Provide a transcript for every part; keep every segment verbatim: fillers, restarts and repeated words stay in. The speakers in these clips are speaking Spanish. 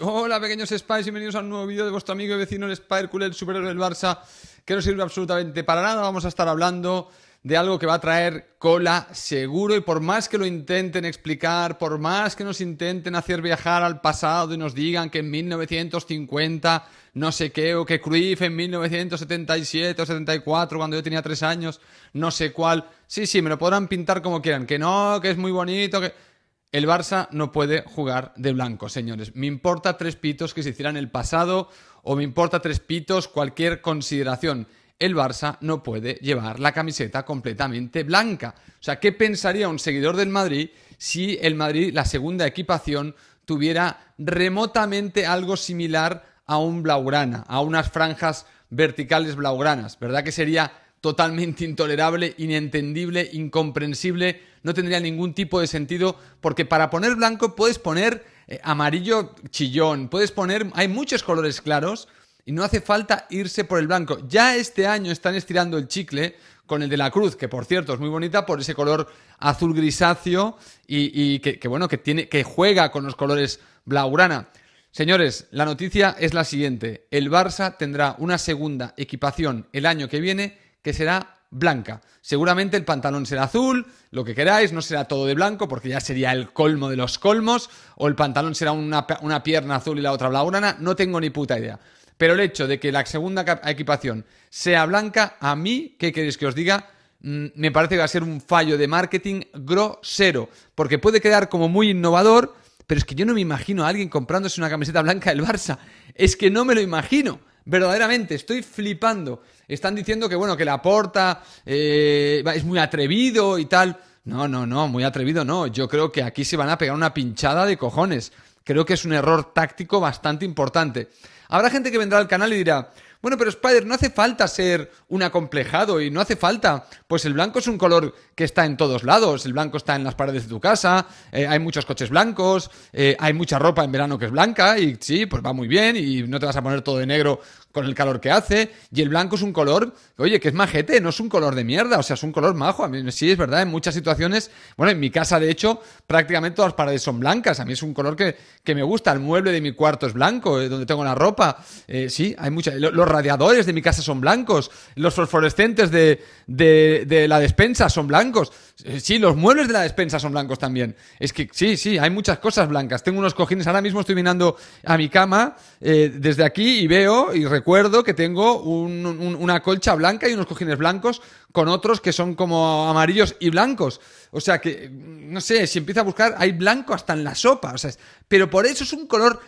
Hola pequeños Spies, bienvenidos a un nuevo vídeo de vuestro amigo y vecino el SpiderCule, el superhéroe del Barça, que no sirve absolutamente para nada. Vamos a estar hablando de algo que va a traer cola seguro, y por más que lo intenten explicar, por más que nos intenten hacer viajar al pasado y nos digan que en mil novecientos cincuenta no sé qué, o que Cruyff en mil novecientos setenta y siete o setenta y cuatro, cuando yo tenía tres años, no sé cuál, sí, sí, me lo podrán pintar como quieran, que no, que es muy bonito, que... El Barça no puede jugar de blanco, señores. Me importa tres pitos que se hiciera en el pasado o me importa tres pitos cualquier consideración. El Barça no puede llevar la camiseta completamente blanca. O sea, ¿qué pensaría un seguidor del Madrid si el Madrid, la segunda equipación, tuviera remotamente algo similar a un blaugrana, a unas franjas verticales blaugranas? ¿Verdad que sería totalmente intolerable, inentendible, incomprensible? No tendría ningún tipo de sentido, porque para poner blanco puedes poner eh, amarillo chillón, puedes poner... Hay muchos colores claros y no hace falta irse por el blanco. Ya este año están estirando el chicle con el de la cruz, que por cierto es muy bonita por ese color azul grisáceo y, y que, que bueno, que tiene, que juega con los colores blaugrana. Señores, la noticia es la siguiente. El Barça tendrá una segunda equipación el año que viene que será blanca. Seguramente el pantalón será azul, lo que queráis, no será todo de blanco porque ya sería el colmo de los colmos, o el pantalón será una, una pierna azul y la otra blaugrana, no tengo ni puta idea. Pero el hecho de que la segunda equipación sea blanca, a mí, ¿qué queréis que os diga? Mm, me parece que va a ser un fallo de marketing grosero, porque puede quedar como muy innovador, pero es que yo no me imagino a alguien comprándose una camiseta blanca del Barça, es que no me lo imagino. Verdaderamente, estoy flipando. Están diciendo que, bueno, que Laporta eh, es muy atrevido y tal. No, no, no, muy atrevido no. Yo creo que aquí se van a pegar una pinchada de cojones. Creo que es un error táctico bastante importante. Habrá gente que vendrá al canal y dirá, bueno, pero Spider, no hace falta ser un acomplejado y no hace falta. Pues el blanco es un color que está en todos lados. El blanco está en las paredes de tu casa, eh, hay muchos coches blancos, eh, hay mucha ropa en verano que es blanca y sí, pues va muy bien y no te vas a poner todo de negro con el calor que hace. Y el blanco es un color, oye, que es majete, no es un color de mierda, o sea, es un color majo. A mí sí, es verdad, en muchas situaciones, bueno, en mi casa de hecho prácticamente todas las paredes son blancas. A mí es un color que, que me gusta. El mueble de mi cuarto es blanco, eh, donde tengo la ropa. Eh, sí, hay muchas... Lo, los radiadores de mi casa son blancos, los fosforescentes de, de, de la despensa son blancos, sí, los muebles de la despensa son blancos también. Es que sí, sí, hay muchas cosas blancas. Tengo unos cojines, ahora mismo estoy mirando a mi cama eh, desde aquí y veo y recuerdo que tengo un, un, una colcha blanca y unos cojines blancos con otros que son como amarillos y blancos. O sea que, no sé, si empieza a buscar, hay blanco hasta en la sopa, o sea, es, pero por eso es un color...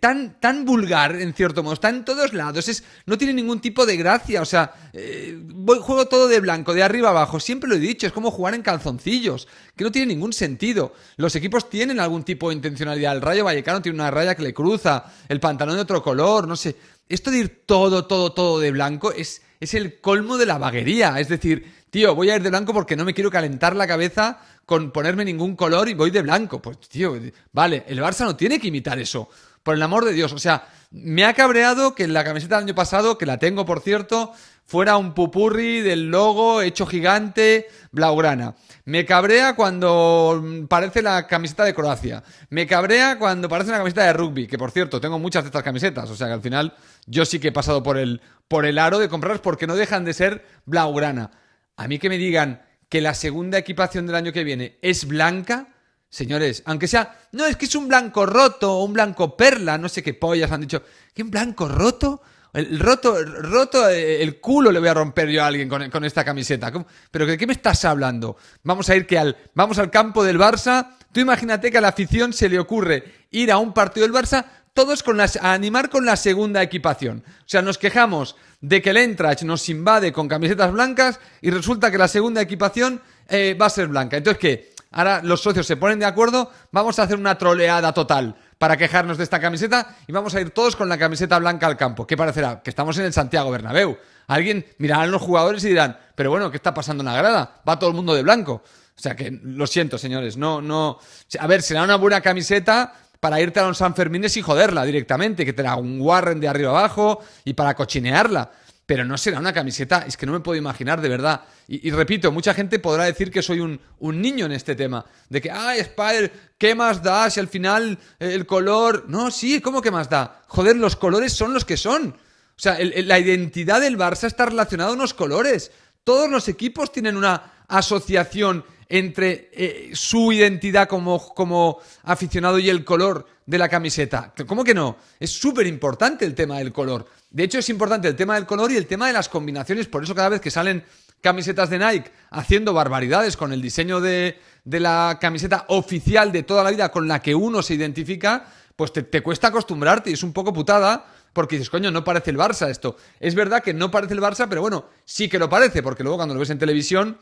Tan, tan vulgar, en cierto modo. Está en todos lados, es, no tiene ningún tipo de gracia. O sea, eh, voy, juego todo de blanco, de arriba abajo. Siempre lo he dicho, es como jugar en calzoncillos, que no tiene ningún sentido. Los equipos tienen algún tipo de intencionalidad. El Rayo Vallecano tiene una raya que le cruza, el pantalón de otro color, no sé. Esto de ir todo, todo, todo de blanco es, es el colmo de la vaguería. Es decir, tío, voy a ir de blanco porque no me quiero calentar la cabeza con ponerme ningún color y voy de blanco. Pues tío, vale, el Barça no tiene que imitar eso, por el amor de Dios. O sea, me ha cabreado que la camiseta del año pasado, que la tengo por cierto, fuera un pupurri del logo hecho gigante blaugrana. Me cabrea cuando parece la camiseta de Croacia. Me cabrea cuando parece una camiseta de rugby, que por cierto, tengo muchas de estas camisetas. O sea que al final yo sí que he pasado por el, por el aro de comprarlas porque no dejan de ser blaugrana. A mí que me digan que la segunda equipación del año que viene es blanca... Señores, aunque sea, no, es que es un blanco roto o un blanco perla, no sé qué pollas han dicho. ¿Qué, un blanco roto? El roto, roto, el culo le voy a romper yo a alguien con, con esta camiseta. ¿Cómo? ¿Pero de qué me estás hablando? Vamos a ir que al, vamos al campo del Barça. Tú imagínate que a la afición se le ocurre ir a un partido del Barça todos con las, a animar con la segunda equipación. O sea, nos quejamos de que el Eintracht nos invade con camisetas blancas y resulta que la segunda equipación eh, va a ser blanca. Entonces, ¿qué? Ahora los socios se ponen de acuerdo, vamos a hacer una troleada total para quejarnos de esta camiseta y vamos a ir todos con la camiseta blanca al campo. ¿Qué parecerá? Que estamos en el Santiago Bernabéu. Alguien mirará a los jugadores y dirán, pero bueno, ¿qué está pasando en la grada? Va todo el mundo de blanco. O sea que, lo siento, señores, no, no... A ver, será una buena camiseta para irte a los San Fermín y joderla directamente, que te la un warren de arriba abajo y para cochinearla. pero no será una camiseta, es que no me puedo imaginar, de verdad. Y, y repito, mucha gente podrá decir que soy un, un niño en este tema, de que, ah, Spider, ¿qué más da si al final el color...? No, sí, ¿cómo que más da? Joder, los colores son los que son. O sea, el, el, la identidad del Barça está relacionada a unos colores. Todos los equipos tienen una asociación entre eh, su identidad como, como aficionado y el color de la camiseta. ¿Cómo que no? Es súper importante el tema del color. De hecho, es importante el tema del color y el tema de las combinaciones. Por eso cada vez que salen camisetas de Nike haciendo barbaridades con el diseño de, de la camiseta oficial de toda la vida con la que uno se identifica, pues te, te cuesta acostumbrarte y es un poco putada. Porque dices, coño, no parece el Barça esto. Es verdad que no parece el Barça, pero bueno, sí que lo parece. Porque luego cuando lo ves en televisión,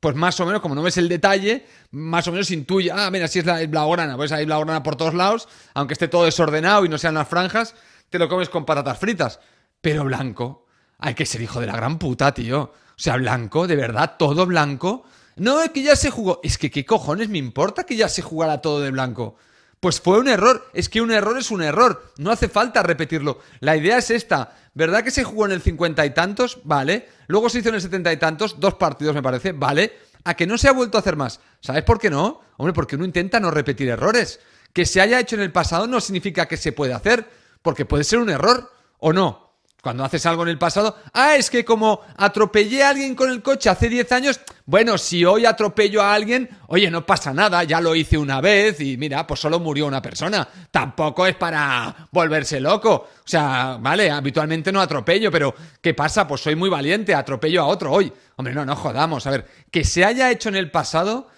pues más o menos, como no ves el detalle, más o menos intuye. Ah, mira, así es la, el blaugrana. Pues hay blaugrana por todos lados. Aunque esté todo desordenado y no sean las franjas, te lo comes con patatas fritas. Pero blanco, hay que ser hijo de la gran puta, tío. O sea, blanco, de verdad, todo blanco. No, es que ya se jugó. Es que qué cojones me importa que ya se jugara todo de blanco. Pues fue un error, es que un error es un error, no hace falta repetirlo. La idea es esta, ¿verdad que se jugó en el cincuenta y tantos? Vale. Luego se hizo en el setenta y tantos, dos partidos me parece, vale. A que no se ha vuelto a hacer más. ¿Sabes por qué no? Hombre, porque uno intenta no repetir errores. Que se haya hecho en el pasado no significa que se pueda hacer, porque puede ser un error o no. Cuando haces algo en el pasado, ah, es que como atropellé a alguien con el coche hace diez años, bueno, si hoy atropello a alguien, oye, no pasa nada, ya lo hice una vez y mira, pues solo murió una persona. Tampoco es para volverse loco. O sea, vale, habitualmente no atropello, pero ¿qué pasa? Pues soy muy valiente, atropello a otro hoy. Hombre, no, no jodamos. A ver, que se haya hecho en el pasado,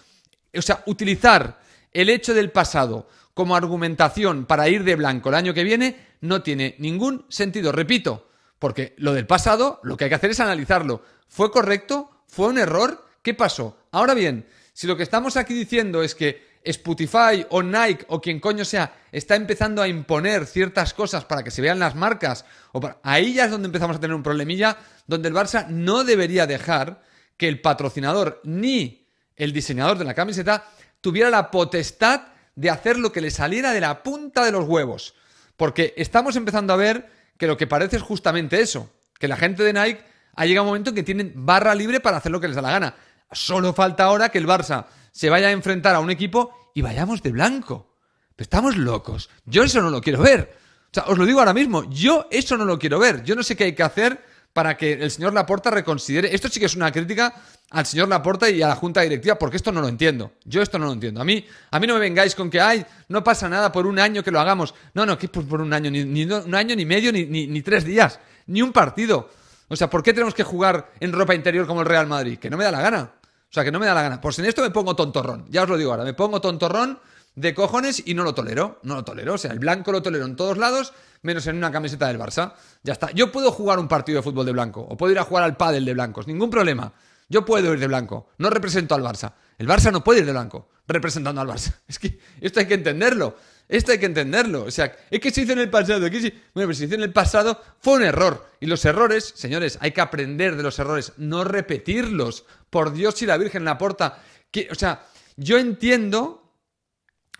o sea, utilizar el hecho del pasado como argumentación para ir de blanco el año que viene no tiene ningún sentido, repito. Porque lo del pasado, lo que hay que hacer es analizarlo. ¿Fue correcto? ¿Fue un error? ¿Qué pasó? Ahora bien, si lo que estamos aquí diciendo es que Spotify o Nike o quien coño sea está empezando a imponer ciertas cosas para que se vean las marcas, o para... ahí ya es donde empezamos a tener un problemilla, donde el Barça no debería dejar que el patrocinador ni el diseñador de la camiseta tuviera la potestad de hacer lo que le saliera de la punta de los huevos. Porque estamos empezando a ver que lo que parece es justamente eso, que la gente de Nike ha llegado a un momento en que tienen barra libre para hacer lo que les da la gana. Solo falta ahora que el Barça se vaya a enfrentar a un equipo y vayamos de blanco. Pero estamos locos. Yo eso no lo quiero ver. O sea, os lo digo ahora mismo, yo eso no lo quiero ver. Yo no sé qué hay que hacer para que el señor Laporta reconsidere. Esto sí que es una crítica al señor Laporta y a la Junta Directiva, porque esto no lo entiendo. Yo esto no lo entiendo. A mí, a mí no me vengáis con que, ay, no pasa nada por un año que lo hagamos. No, no, que pues por un año, ni, ni un año, ni medio, ni, ni, ni tres días, ni un partido. O sea, ¿por qué tenemos que jugar en ropa interior como el Real Madrid? Que no me da la gana. O sea, que no me da la gana. Pues en esto me pongo tontorrón. Ya os lo digo ahora, me pongo tontorrón de cojones y no lo tolero, no lo tolero. O sea, el blanco lo tolero en todos lados, menos en una camiseta del Barça. Ya está. Yo puedo jugar un partido de fútbol de blanco o puedo ir a jugar al pádel de blancos, ningún problema. Yo puedo ir de blanco, no represento al Barça. El Barça no puede ir de blanco representando al Barça. Es que esto hay que entenderlo, esto hay que entenderlo. O sea, es que se hizo en el pasado, es que sí. Bueno, pero se hizo en el pasado, fue un error. Y los errores, señores, hay que aprender de los errores, no repetirlos. Por Dios y la Virgen, Laporta. Que, o sea, yo entiendo...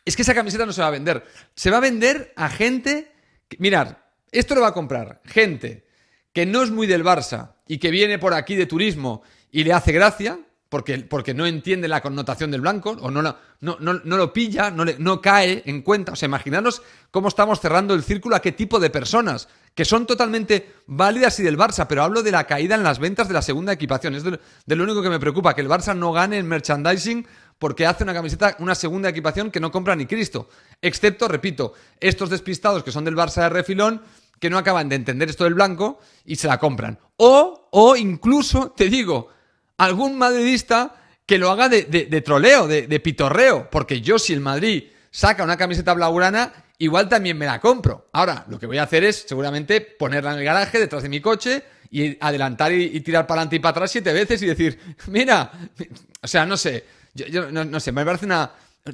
Es que esa camiseta no se va a vender. Se va a vender a gente... Que, mirad, esto lo va a comprar gente que no es muy del Barça y que viene por aquí de turismo y le hace gracia porque, porque no entiende la connotación del blanco o no, la, no, no, no lo pilla, no, le, no cae en cuenta. O sea, imaginaros cómo estamos cerrando el círculo a qué tipo de personas que son totalmente válidas y del Barça, pero hablo de la caída en las ventas de la segunda equipación. Es de, de lo único que me preocupa, que el Barça no gane en merchandising porque hace una camiseta, una segunda equipación que no compra ni Cristo. Excepto, repito, estos despistados que son del Barça de refilón, que no acaban de entender esto del blanco y se la compran. O, o incluso, te digo, algún madridista que lo haga de, de, de troleo, de, de pitorreo. Porque yo, si el Madrid saca una camiseta blaugrana, igual también me la compro. Ahora, lo que voy a hacer es, seguramente, ponerla en el garaje detrás de mi coche y adelantar y, y tirar para adelante y para atrás siete veces y decir, mira, o sea, no sé... Yo, yo no, no sé, me parece una...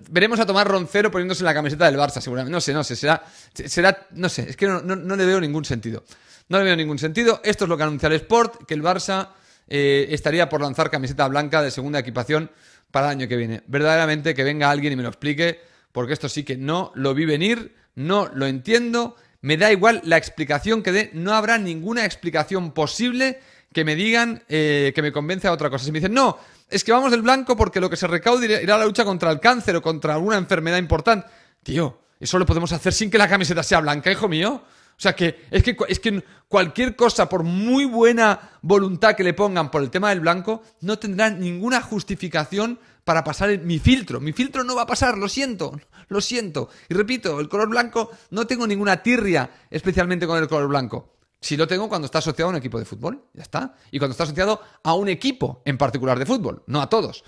Veremos a Tomás Roncero poniéndose la camiseta del Barça, seguramente. No sé, no sé, será... será no sé, es que no, no, no le veo ningún sentido. No le veo ningún sentido. Esto es lo que anuncia el Sport, que el Barça eh, estaría por lanzar camiseta blanca de segunda equipación para el año que viene. Verdaderamente que venga alguien y me lo explique, porque esto sí que no lo vi venir, no lo entiendo, Me da igual la explicación que dé, no habrá ninguna explicación posible que me digan eh, que me convence a otra cosa. Si me dicen, no, es que vamos del blanco porque lo que se recaude irá a la lucha contra el cáncer o contra alguna enfermedad importante. Tío, eso lo podemos hacer sin que la camiseta sea blanca, hijo mío. O sea, que es que, es que cualquier cosa, por muy buena voluntad que le pongan por el tema del blanco, no tendrá ninguna justificación para pasar el, mi filtro. Mi filtro no va a pasar, lo siento, lo siento. Y repito, el color blanco, no tengo ninguna tirria especialmente con el color blanco. Si lo tengo cuando está asociado a un equipo de fútbol, ya está. Y cuando está asociado a un equipo en particular de fútbol, no a todos.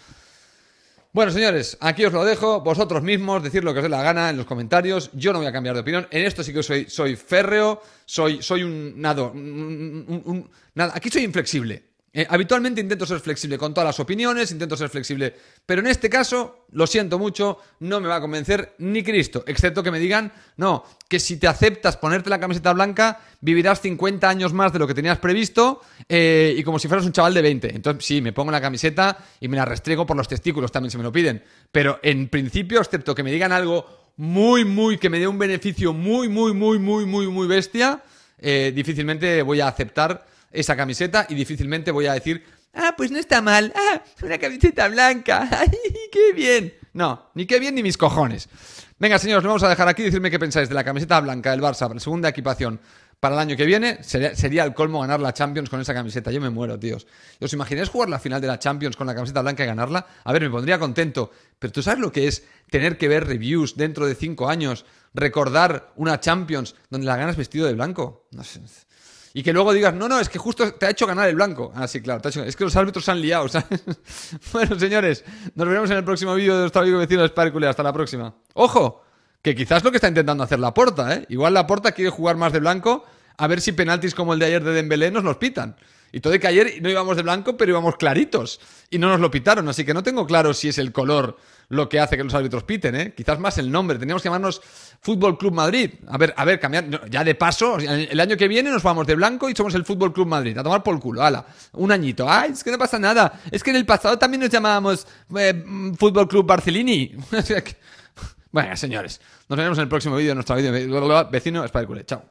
Bueno, señores, aquí os lo dejo. Vosotros mismos, decid lo que os dé la gana en los comentarios. Yo no voy a cambiar de opinión. En esto sí que soy, soy férreo, soy, soy un nado. Un, un, un, nada. Aquí soy inflexible. Eh, habitualmente intento ser flexible con todas las opiniones, intento ser flexible. Pero en este caso, lo siento mucho, no me va a convencer ni Cristo. Excepto que me digan, no, que si te aceptas ponerte la camiseta blanca, vivirás cincuenta años más de lo que tenías previsto eh, y como si fueras un chaval de veinte. Entonces, sí, me pongo la camiseta y me la restrego por los testículos, también se me lo piden. Pero en principio, excepto que me digan algo muy, muy, que me dé un beneficio muy, muy, muy, muy, muy, muy bestia, eh, difícilmente voy a aceptar esa camiseta y difícilmente voy a decir, ah, pues no está mal, ah, una camiseta blanca, ay, qué bien. No, ni qué bien ni mis cojones. Venga, señores, lo vamos a dejar aquí. Decidme qué pensáis de la camiseta blanca del Barça, segunda equipación para el año que viene. Sería, sería el colmo ganar la Champions con esa camiseta. Yo me muero, tíos. ¿Os imagináis jugar la final de la Champions con la camiseta blanca y ganarla? A ver, me pondría contento. Pero ¿tú sabes lo que es tener que ver reviews dentro de cinco años, recordar una Champions donde la ganas vestido de blanco? No sé. Y que luego digas, no, no, es que justo te ha hecho ganar el blanco. Ah, sí, claro, te ha hecho... es que los árbitros se han liado, ¿sabes? Bueno, señores, nos veremos en el próximo vídeo de nuestro amigo vecino de SpiderCule. Hasta la próxima. ¡Ojo! Que quizás lo que está intentando hacer Laporta, ¿eh? Igual Laporta quiere jugar más de blanco, a ver si penaltis como el de ayer de Dembélé nos los pitan. Y todo de que ayer no íbamos de blanco, pero íbamos claritos. Y no nos lo pitaron, así que no tengo claro si es el color lo que hace que los árbitros piten, ¿eh? Quizás más el nombre. Teníamos que llamarnos Fútbol Club Madrid. A ver, a ver, cambiar. Ya de paso, el año que viene nos vamos de blanco y somos el Fútbol Club Madrid. A tomar por el culo, ala. Un añito. ¡Ay, es que no pasa nada! Es que en el pasado también nos llamábamos eh, Fútbol Club Barcelini. Bueno, señores, nos veremos en el próximo vídeo de nuestro vídeo vecino SpiderCule. Chao.